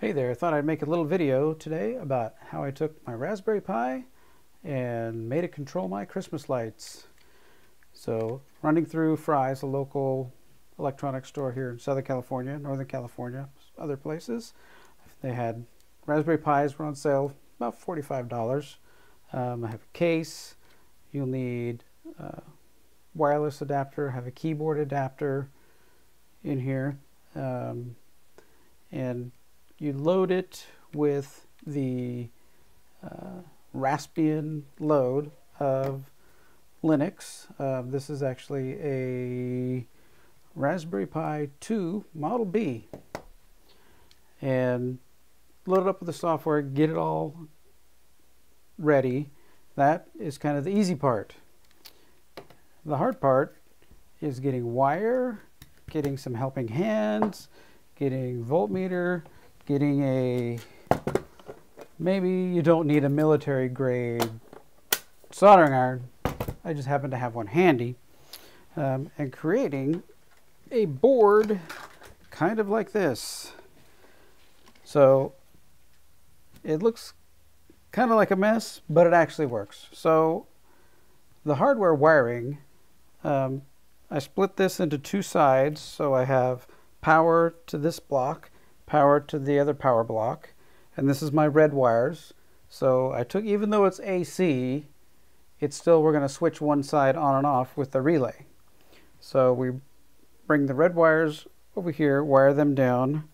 Hey there, I thought I'd make a little video today about how I took my Raspberry Pi and made it control my Christmas lights. So running through Fry's, a local electronics store here in Southern California, Northern California, other places, they had Raspberry Pis were on sale, about $45. I have a case, you'll need a wireless adapter, I have a keyboard adapter in here, and you load it with the Raspbian load of Linux. This is actually a Raspberry Pi 2 Model B. And load it up with the software, get it all ready. That is kind of the easy part. The hard part is getting wire, getting some helping hands, getting voltmeter, getting a, maybe you don't need a military grade soldering iron, I just happen to have one handy, and creating a board kind of like this. So it looks kind of like a mess, but it actually works. So the hardware wiring, I split this into two sides, so I have power to this block, power to the other power block, and this is my red wires. So I took, even though it's AC, it's still, we're going to switch one side on and off with the relay. So we bring the red wires over here, wire them down,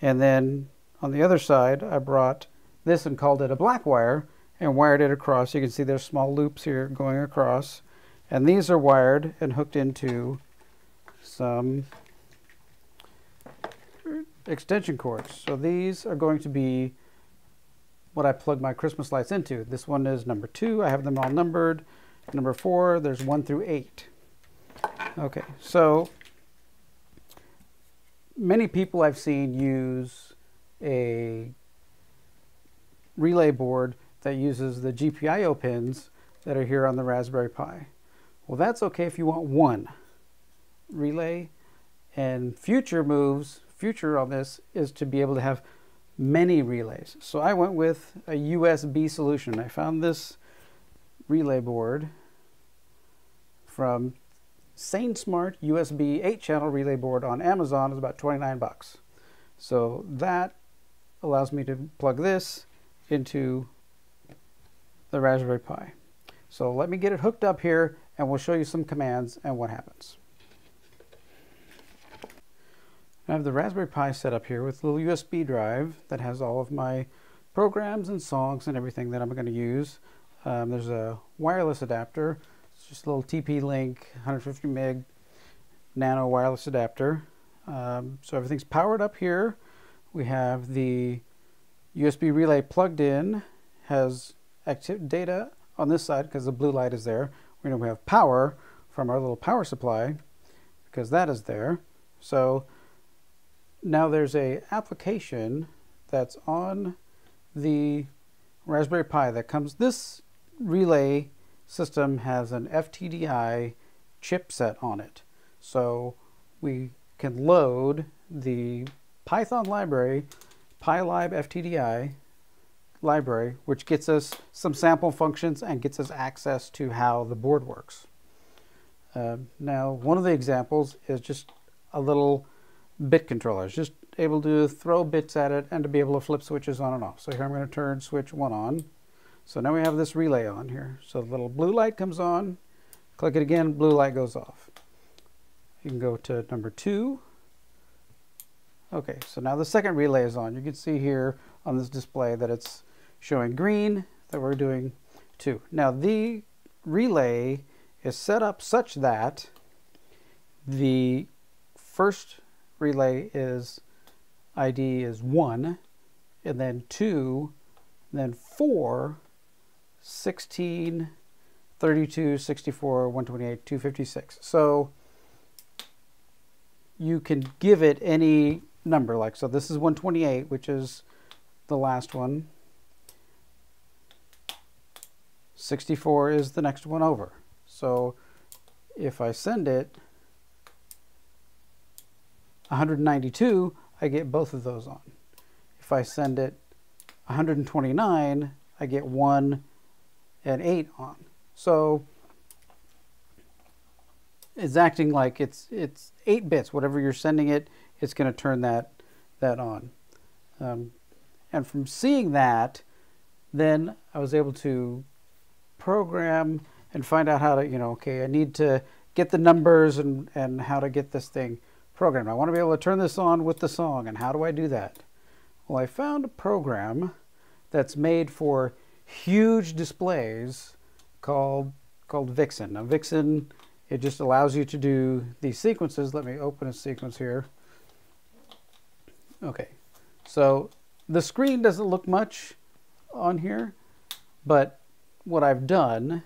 and then on the other side I brought this and called it a black wire and wired it across. You can see there's small loops here going across, and these are wired and hooked into some extension cords. So these are going to be what I plug my Christmas lights into. This one is number 2. I have them all numbered. Number 4, there's 1 through 8. Okay, so many people I've seen use a relay board that uses the GPIO pins that are here on the Raspberry Pi. Well, that's okay if you want one relay, and future moves, future on this is to be able to have many relays. So I went with a USB solution. I found this relay board from SaneSmart USB 8-channel relay board on Amazon. It's about 29 bucks. So that allows me to plug this into the Raspberry Pi. So let me get it hooked up here and we'll show you some commands and what happens. I have the Raspberry Pi set up here with a little USB drive that has all of my programs and songs and everything that I'm going to use. There's a wireless adapter. It's just a little TP-Link 150 meg nano wireless adapter. So everything's powered up here. We have the USB relay plugged in, has active data on this side because the blue light is there. We know we have power from our little power supply because that is there. So now there's an application that's on the Raspberry Pi that comes. This relay system has an FTDI chipset on it. So we can load the Python library, pylibftdi library, which gets us some sample functions and gets us access to how the board works. Now, one of the examples is just a little bit controllers, just able to throw bits at it and to be able to flip switches on and off. So here I'm going to turn switch 1 on. So now we have this relay on here. So the little blue light comes on, click it again, blue light goes off. You can go to number 2. Okay, so now the second relay is on. You can see here on this display that it's showing green, that we're doing 2. Now the relay is set up such that the first relay is ID is 1, and then 2, and then 4, 16, 32, 64, 128, 256. So you can give it any number, like so this is 128, which is the last one. 64 is the next one over. So if I send it 192, I get both of those on. If I send it 129, I get 1 and 8 on. So it's acting like it's 8 bits. Whatever you're sending it, it's going to turn that on. And from seeing that, then I was able to program and find out how to, okay, I need to get the numbers and how to get this thing programmed. I want to be able to turn this on with the song, and how do I do that? Well, I found a program that's made for huge displays called Vixen. Now, Vixen, it just allows you to do these sequences. Let me open a sequence here. Okay, so the screen doesn't look much on here, but what I've done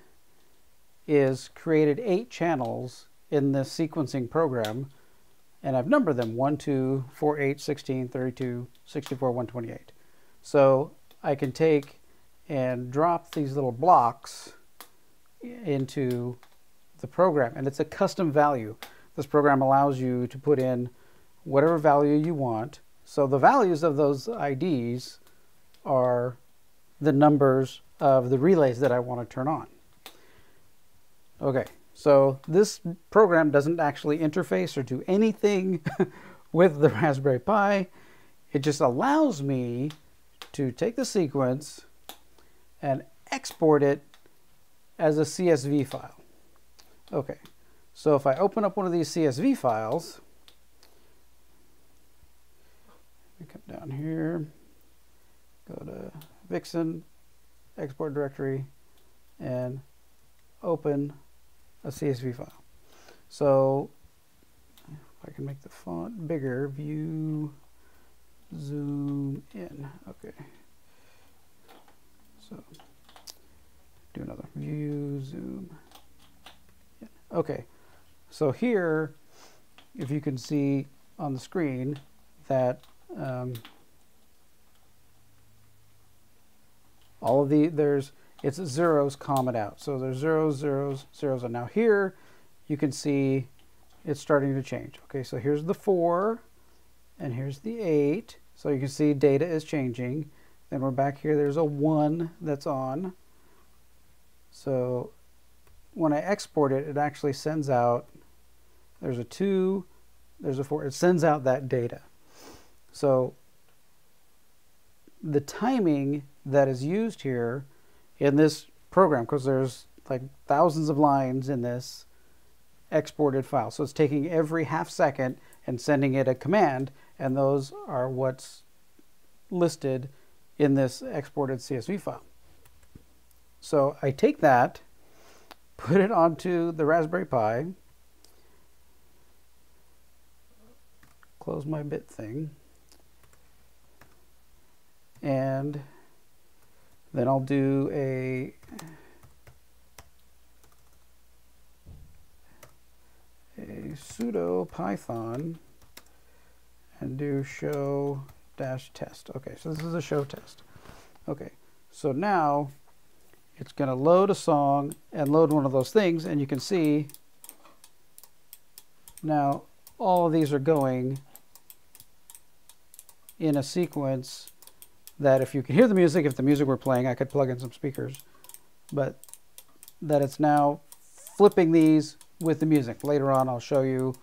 is created 8 channels in this sequencing program, and I've numbered them 1, 2, 4, 8, 16, 32, 64, 128. So I can take and drop these little blocks into the program, and it's a custom value. This program allows you to put in whatever value you want. So the values of those IDs are the numbers of the relays that I want to turn on. Okay, so this program doesn't actually interface or do anything with the Raspberry Pi. It just allows me to take the sequence and export it as a CSV file. Okay, so if I open up one of these CSV files, come down here, go to Vixen, export directory, and open a CSV file. So if I can make the font bigger, view, zoom in. Okay, so do another view, zoom in. Okay, so here, if you can see on the screen that all of the, it's zeros commented out. So there's zeros, zeros, zeros. And now here you can see it's starting to change. Okay, so here's the 4 and here's the 8. So you can see data is changing. Then we're back here, there's a 1 that's on. So when I export it, it actually sends out, there's a 2, there's a 4, it sends out that data. So the timing that is used here in this program, because there's like thousands of lines in this exported file. So it's taking every half second and sending it a command, and those are what's listed in this exported CSV file. So I take that, put it onto the Raspberry Pi, close my bit thing, and then I'll do a sudo Python and do show -test. Okay, so this is a show test. Okay, so now it's going to load a song and load one of those things, and you can see now all of these are going in a sequence that if you could hear the music, if the music were playing, I could plug in some speakers, but that it's now flipping these with the music. Later on, I'll show you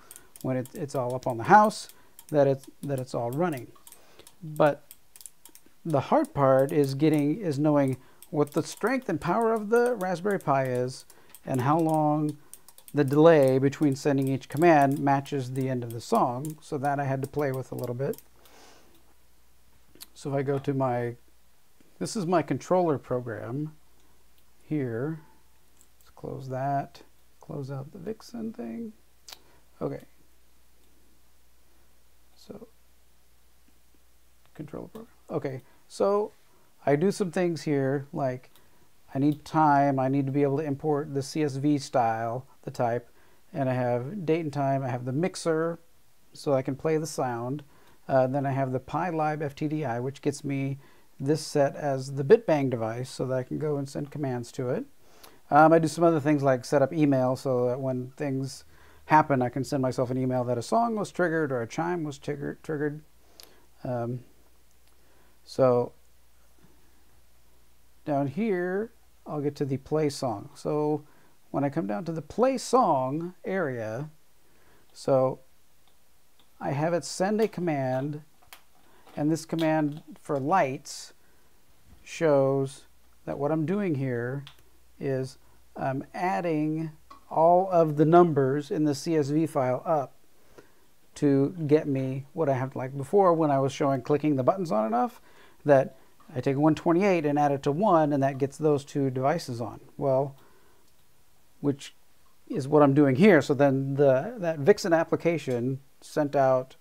when it's all up on the house that it's all running. But the hard part is knowing what the strength and power of the Raspberry Pi is and how long the delay between sending each command matches the end of the song. So that I had to play with a little bit. So if I go to this is my controller program here. Let's close that, close out the Vixen thing. Okay. So controller program. Okay, so I do some things here, like I need time, I need to be able to import the CSV style, the type, and I have date and time, I have the mixer so I can play the sound. Then I have the pylibftdi, which gets me this set as the bitbang device so that I can go and send commands to it. I do some other things like set up email so that when things happen, I can send myself an email that a song was triggered or a chime was triggered. So down here, I'll get to the play song. So when I come down to the play song area, so I have it send a command, and this command for lights shows that what I'm doing here is I'm adding all of the numbers in the CSV file up to get me what I have, like before when I was showing clicking the buttons on and off, that I take 128 and add it to 1 and that gets those two devices on. Well, which is what I'm doing here. So then that Vixen application sent out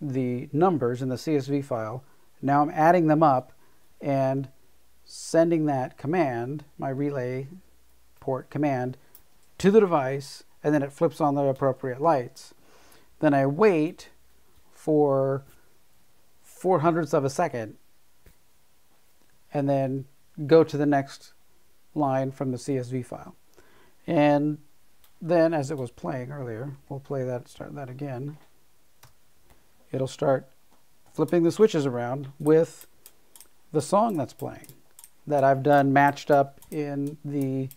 the numbers in the CSV file. Now I'm adding them up and sending that command, my relay port command, to the device, and then it flips on the appropriate lights. Then I wait for 0.04 of a second and then go to the next line from the CSV file. And then, as it was playing earlier, we'll play that, start that again. It'll start flipping the switches around with the song that's playing that I've done matched up in the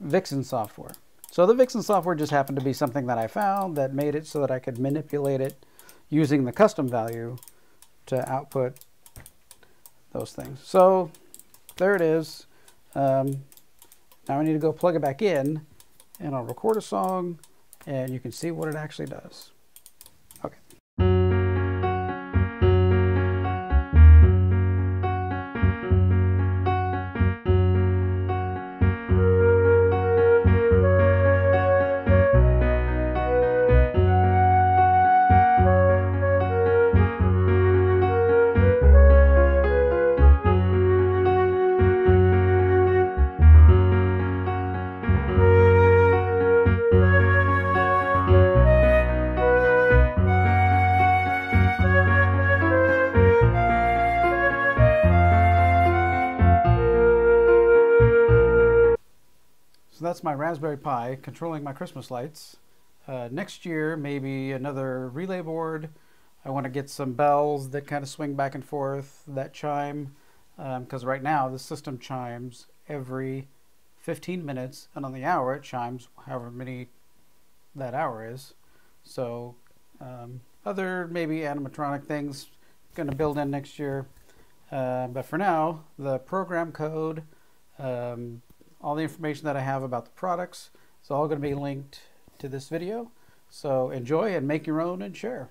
Vixen software. So the Vixen software just happened to be something that I found that made it so that I could manipulate it using the custom value to output those things. So there it is. Now I need to go plug it back in, and I'll record a song, and you can see what it actually does. That's my Raspberry Pi controlling my Christmas lights. Next year, maybe another relay board. I want to get some bells that kind of swing back and forth, that chime, because right now the system chimes every 15 minutes, and on the hour it chimes however many that hour is. So other maybe animatronic things going to build in next year. But for now, the program code, all the information that I have about the products, it's all going to be linked to this video. So enjoy and make your own and share.